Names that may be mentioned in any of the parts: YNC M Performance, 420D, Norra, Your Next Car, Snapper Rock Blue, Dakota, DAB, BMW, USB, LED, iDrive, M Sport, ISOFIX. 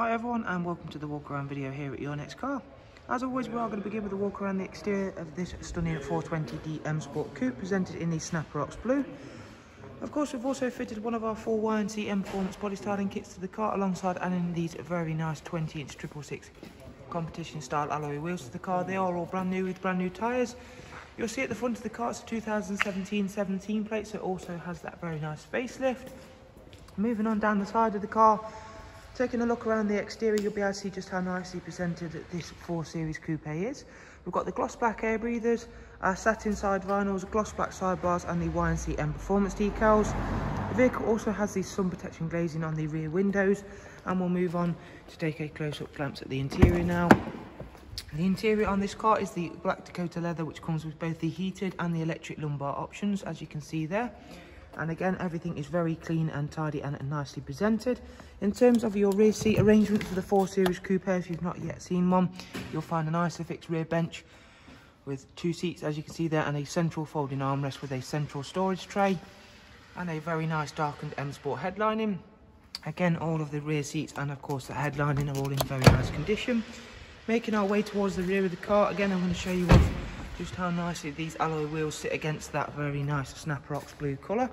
Hi everyone, and welcome to the walk around video here at Your Next Car. As always, we are going to begin with a walk around the exterior of this stunning 420D M Sport Coupe presented in the Snapper Rock Blue. Of course, we've also fitted one of our full YNC M Performance body styling kits to the car alongside adding in these very nice 20-inch 666 competition style alloy wheels to the car. They are all brand new with brand new tyres. You'll see at the front of the car it's a 2017-17 plate, so it also has that very nice facelift. Moving on down the side of the car, taking a look around the exterior, you'll be able to see just how nicely presented this 4 Series Coupe is. We've got the gloss black air breathers, our satin side vinyls, gloss black sidebars and the YNC M Performance decals. The vehicle also has the sun protection glazing on the rear windows, and we'll move on to take a close-up glance at the interior now. The interior on this car is the black Dakota leather, which comes with both the heated and the electric lumbar options, as you can see there. And again, everything is very clean and tidy and nicely presented. In terms of your rear seat arrangement for the 4 Series Coupe, if you've not yet seen one, you'll find an ISOFIX rear bench with 2 seats, as you can see there, and a central folding armrest with a central storage tray and a very nice darkened M Sport headlining. Again, all of the rear seats and of course the headlining are all in very nice condition. Making our way towards the rear of the car, again I'm going to show you off just how nicely these alloy wheels sit against that very nice Snapper Rock Blue colour.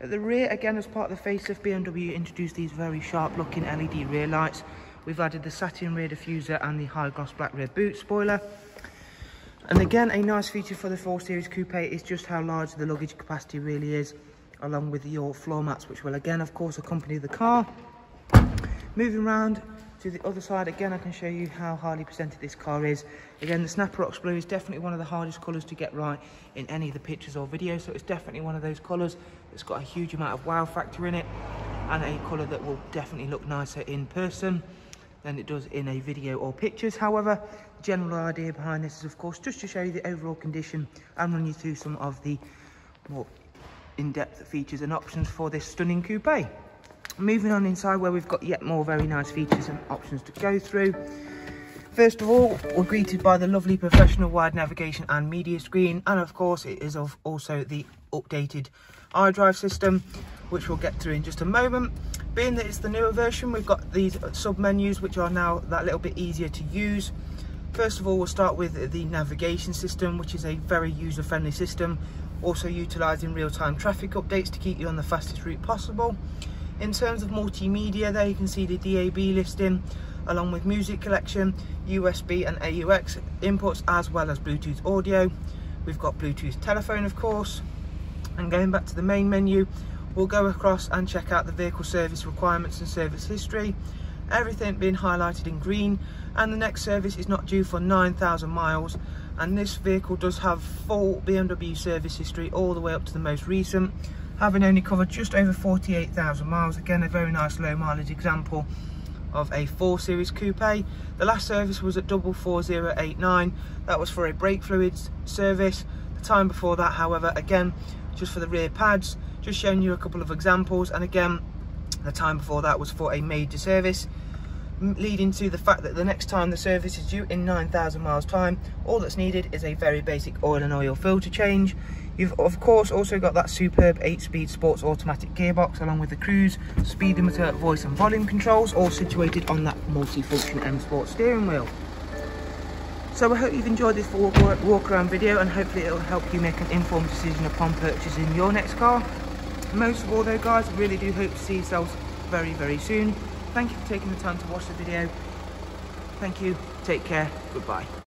At the rear, again, as part of the facelift, BMW introduced these very sharp looking LED rear lights. We've added the satin rear diffuser and the high gloss black rear boot spoiler. And again, a nice feature for the 4 Series Coupe is just how large the luggage capacity really is, along with your floor mats, which will again of course accompany the car. Moving around to the other side, again I can show you how highly presented this car is. Again, the Snapper Rock Blue is definitely one of the hardest colours to get right in any of the pictures or videos, so it's definitely one of those colours that's got a huge amount of wow factor in it, and a colour that will definitely look nicer in person than it does in a video or pictures. However, the general idea behind this is of course just to show you the overall condition and run you through some of the more in-depth features and options for this stunning coupe. Moving on inside, where we've got yet more very nice features and options to go through. First of all, we're greeted by the lovely professional wide navigation and media screen, and of course it is also the updated iDrive system, which we'll get through in just a moment. Being that it's the newer version, we've got these sub menus which are now that little bit easier to use. First of all, we'll start with the navigation system, which is a very user-friendly system, also utilising real-time traffic updates to keep you on the fastest route possible. In terms of multimedia, there you can see the DAB listing along with music collection, USB and AUX inputs, as well as Bluetooth audio. We've got Bluetooth telephone of course, and going back to the main menu, we'll go across and check out the vehicle service requirements and service history, everything being highlighted in green, and the next service is not due for 9,000 miles, and this vehicle does have full BMW service history all the way up to the most recent, having only covered just over 48,000 miles. Again, a very nice low mileage example of a 4 Series Coupe. The last service was at 44089. That was for a brake fluids service. The time before that, however, again, just for the rear pads, just showing you a couple of examples. And again, the time before that was for a major service, leading to the fact that the next time the service is due in 9,000 miles time, all that's needed is a very basic oil and oil filter change. You've of course also got that superb 8-speed sports automatic gearbox, along with the cruise, speedometer, voice and volume controls, all situated on that multi-function M Sport steering wheel. So I hope you've enjoyed this walk around video, and hopefully it'll help you make an informed decision upon purchasing your next car. Most of all though guys, I really do hope to see yourselves very, very soon. Thank you for taking the time to watch the video. Thank you, take care, goodbye.